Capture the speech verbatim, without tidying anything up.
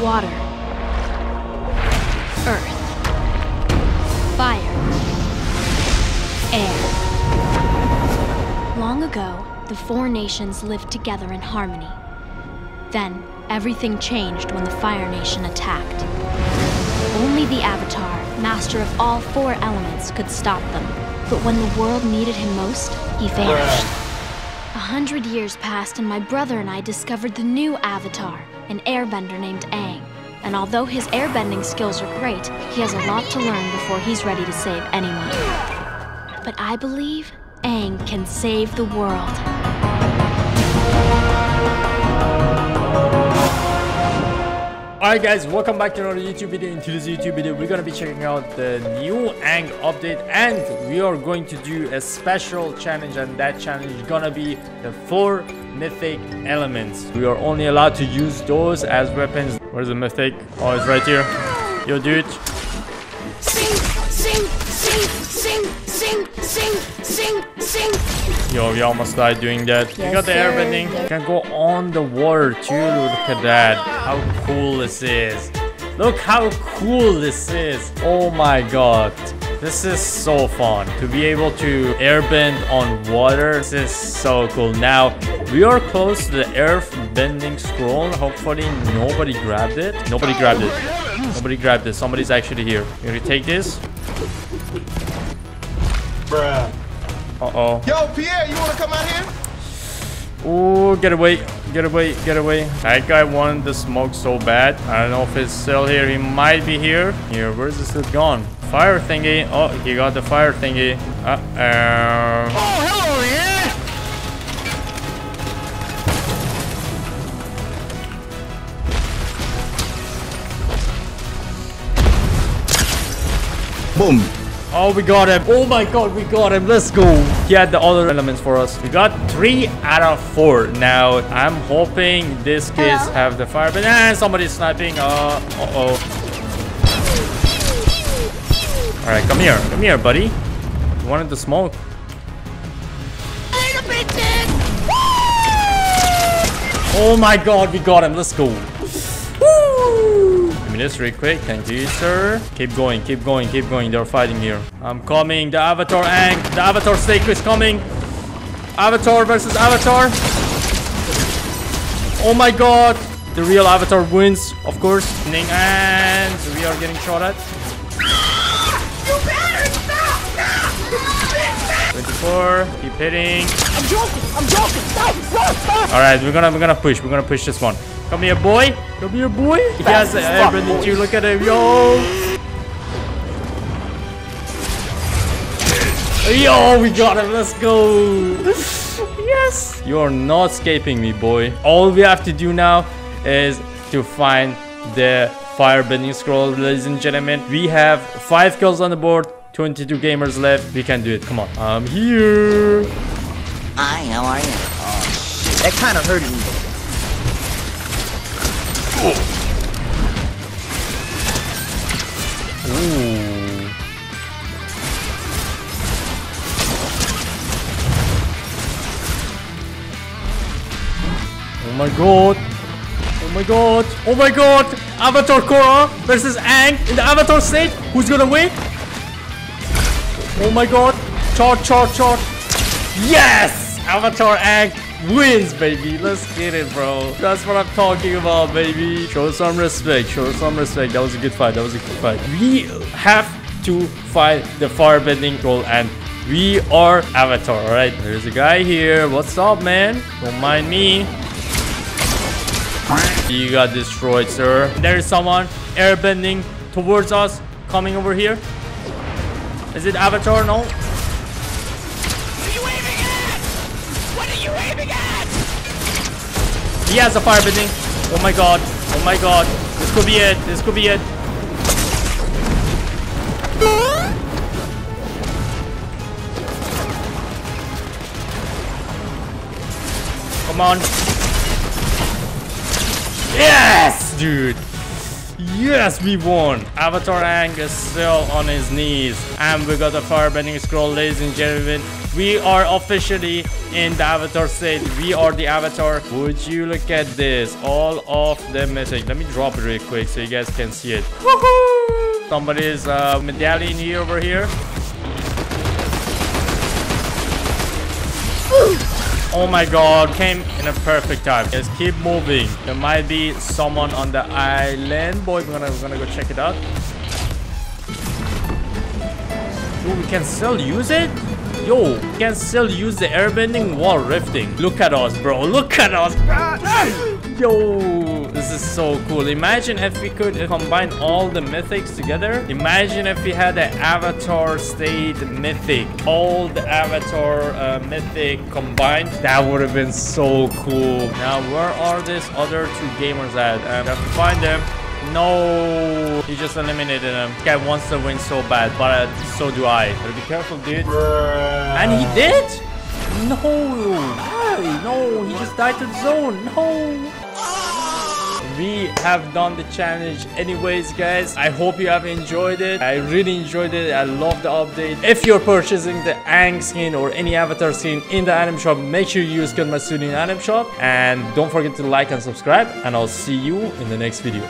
Water. Earth. Fire. Air. Long ago, the four nations lived together in harmony. Then, everything changed when the Fire Nation attacked. Only the Avatar, master of all four elements, could stop them. But when the world needed him most, he vanished. A hundred years passed, and my brother and I discovered the new Avatar, an airbender named Aang. And although his airbending skills are great, he has a lot to learn before he's ready to save anyone. But I believe Aang can save the world. Alright guys, welcome back to another YouTube video. In today's YouTube video, we're gonna be checking out the new Aang update, and we are going to do a special challenge, and that challenge is gonna be the four mythic elements. We are only allowed to use those as weapons. Where's the mythic? Oh, it's right here. Yo, dude. Sing, sing, sing, sing, sing, sing, sing, sing. Yo, we almost died doing that. Yes, we got the airbending. You can go on the water too. Look at that. How cool this is. Look how cool this is. Oh my god. This is so fun. To be able to airbend on water. This is so cool. Now, we are close to the airbending scroll. Hopefully, nobody grabbed it. Nobody grabbed it. Nobody grabbed it. Somebody's actually here. Can you take this? Bruh. Uh-oh. Yo, Pierre, you want to come out here? Oh, get away. Get away, get away. That guy wanted the smoke so bad. I don't know if he's still here. He might be here. Here, where's this dude gone? Fire thingy. Oh, he got the fire thingy. Uh oh. Oh, hello, yeah! Boom. Oh, we got him. Oh my god, we got him. Let's go. Get the other elements for us. We got three out of four. Now, I'm hoping this kids have the fire. But ah, somebody's sniping. Uh, uh-oh. Alright, come here. Come here, buddy. You wanted the smoke. Oh my god, we got him. Let's go. This real quick. Thank you, sir. Keep going, keep going, keep going. They're fighting here. I'm coming. The Avatar Aang. The Avatar Snake is coming. Avatar versus Avatar. Oh my god. The real Avatar wins, of course. And we are getting shot at. You better stop. twenty-four. Keep hitting. I'm joking. I'm joking. Stop. Stop. Stop. Alright, we're gonna we're gonna push. We're gonna push this one. Come here, boy. Come here, boy. He has an airbending too. Look at him, yo. Yo, we got him. Let's go. Yes. You're not escaping me, boy. All we have to do now is to find the firebending scroll, ladies and gentlemen. We have five kills on the board, twenty-two gamers left. We can do it. Come on. I'm here. Hi, how are you? Oh, shit. That kind of hurted me. Ooh. Oh my god. Oh my god. Oh my god. Avatar Korra versus Aang in the Avatar stage. Who's gonna win? Oh my god. Charge, charge, charge. Yes! Avatar Aang wins, baby. Let's get it, bro. That's what I'm talking about, baby. Show some respect. Show some respect. That was a good fight. That was a good fight. We have to fight the firebending troll, and we are Avatar. All right, there's a guy here. What's up, man? Don't mind me. You got destroyed, sir. There is someone airbending towards us, coming over here. Is it Avatar? No. He has a firebending. Oh my god. Oh my god. This could be it. This could be it. Come on. Yes, dude. Yes, we won. Avatar Aang is still on his knees. And we got a firebending scroll, ladies and gentlemen. We are officially in the Avatar state. We are the Avatar. Would you look at this? All of the message. Let me drop it real quick so you guys can see it. Woohoo! Somebody's uh, medallion here over here. Oh my god, came in a perfect time. Let's keep moving. There might be someone on the island. Boy, we're gonna, we're gonna go check it out. Yo, we can still use it? Yo, we can still use the airbending while rifting. Look at us, bro. Look at us. Yo, this is so cool. Imagine if we could combine all the mythics together. Imagine if we had an Avatar state mythic. All the Avatar uh, mythic combined. That would have been so cool. Now, where are these other two gamers at? I have to find them. No, he just eliminated him. This guy wants to win so bad, but uh, so do I. But be careful, dude. And he did? No. Why? No, he just died to the zone. No. We have done the challenge anyways, guys. I hope you have enjoyed it. I really enjoyed it. I love the update. If you're purchasing the Aang skin or any Avatar skin in the item shop, make sure you use code Masoody in item shop. And don't forget to like and subscribe. And I'll see you in the next video.